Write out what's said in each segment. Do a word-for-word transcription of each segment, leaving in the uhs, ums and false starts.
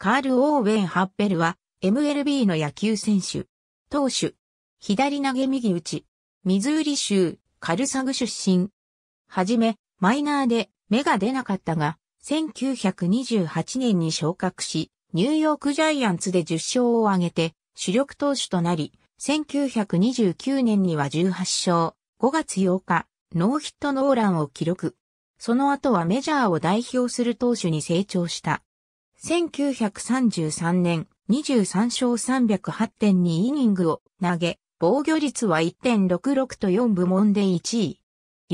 カール・オーウェン・ハッペルは エムエルビー の野球選手。投手。左投げ右打ち。ミズーリ州カルサグ出身。はじめ、マイナーで芽が出なかったが、せんきゅうひゃくにじゅうはちねんに昇格し、ニューヨークジャイアンツでじゅっしょうを挙げて主力投手となり、せんきゅうひゃくにじゅうきゅうねんにはじゅうはっしょう、ごがつようか、ノーヒットノーランを記録。その後はメジャーを代表する投手に成長した。せんきゅうひゃくさんじゅうさんねん、にじゅうさんしょうさんびゃくはちてんにイニングを投げ、防御率は いってんろくろく とよんぶもんでいちい。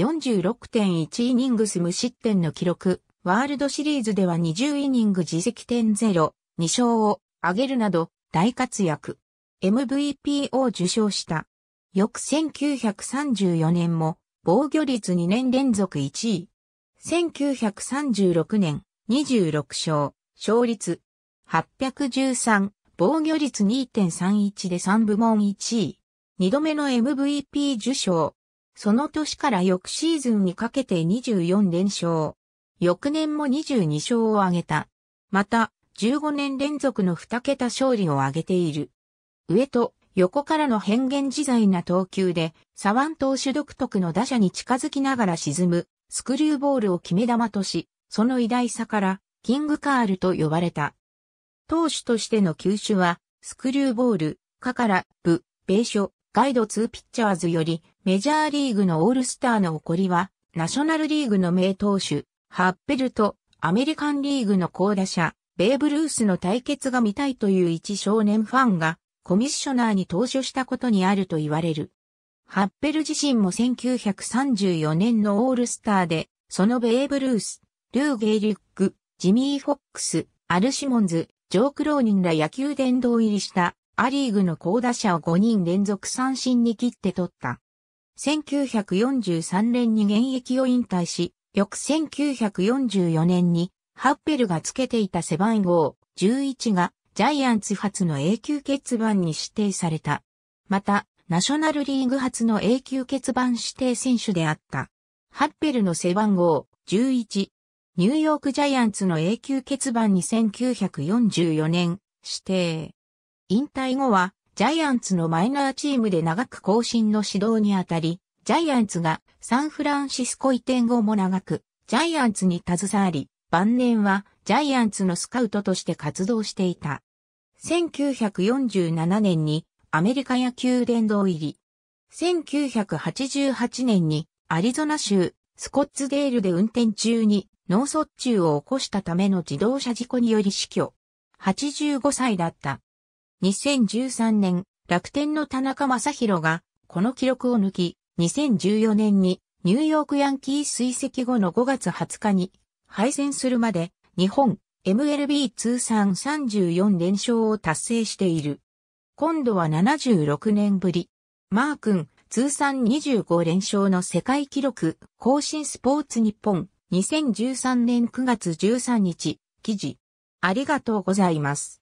よんじゅうろくてんいちイニングス無失点の記録。ワールドシリーズではにじゅうイニング自責点ゼロ、にしょうを挙げるなど大活躍。エムブイピー を受賞した。翌せんきゅうひゃくさんじゅうよねんも防御率にねんれんぞくいちい。せんきゅうひゃくさんじゅうろくねんにじゅうろくしょう、勝率はちひゃくじゅうさん、防御率 にてんさんいち でさんぶもんいちい。にどめの エムブイピー 受賞。その年から翌シーズンにかけてにじゅうよんれんしょう。翌年もにじゅうにしょうを挙げた。また、じゅうごねんれんぞくのにけた勝利を挙げている。上と横からの変幻自在な投球で、左腕投手独特の打者に近づきながら沈む、スクリューボールを決め球とし、その偉大さから、キングカールと呼ばれた。投手としての球種は、スクリューボール、カカラ、ブ、米書、ガイドツーピッチャーズより、メジャーリーグのオールスターの誇りは、ナショナルリーグの名投手、ハッペルとアメリカンリーグの好打者、ベーブ・ルースの対決が見たいという一少年ファンが、コミッショナーに投書したことにあると言われる。ハッペル自身もせんきゅうひゃくさんじゅうよねんのオールスターで、そのベーブ・ルース、ルー・ゲイリュック、ジミー・フォックス、アル・シモンズ、ジョー・クローニンら野球殿堂入りしたア・リーグの好打者をごにんれんぞく三振に切って取った。せんきゅうひゃくよんじゅうさんねんに現役を引退し、翌せんきゅうひゃくよんじゅうよねんにハッペルがつけていた背番号じゅういちがジャイアンツ初の永久欠番に指定された。また、ナショナルリーグ初の永久欠番指定選手であった。ハッペルの背番号じゅういち。ニューヨークジャイアンツの永久欠番にせんきゅうひゃくよんじゅうよねん指定。引退後はジャイアンツのマイナーチームで長く後進の指導にあたり、ジャイアンツがサンフランシスコ移転後も長くジャイアンツに携わり、晩年はジャイアンツのスカウトとして活動していた。せんきゅうひゃくよんじゅうななねんにアメリカ野球殿堂入り。せんきゅうひゃくはちじゅうはちねんにアリゾナ州スコッツデールで運転中に脳卒中を起こしたための自動車事故により死去。はちじゅうごさいだった。にせんじゅうさんねん、楽天の田中将大がこの記録を抜き、にせんじゅうよねんにニューヨークヤンキース移籍後のごがつはつかに敗戦するまで日本 エムエルビー 通算さんじゅうよんれんしょうを達成している。今度はななじゅうろくねんぶり。マー君通算にじゅうごれんしょうの世界記録更新スポーツ日本。にせんじゅうさんねんくがつじゅうさんにち、記事。ありがとうございます。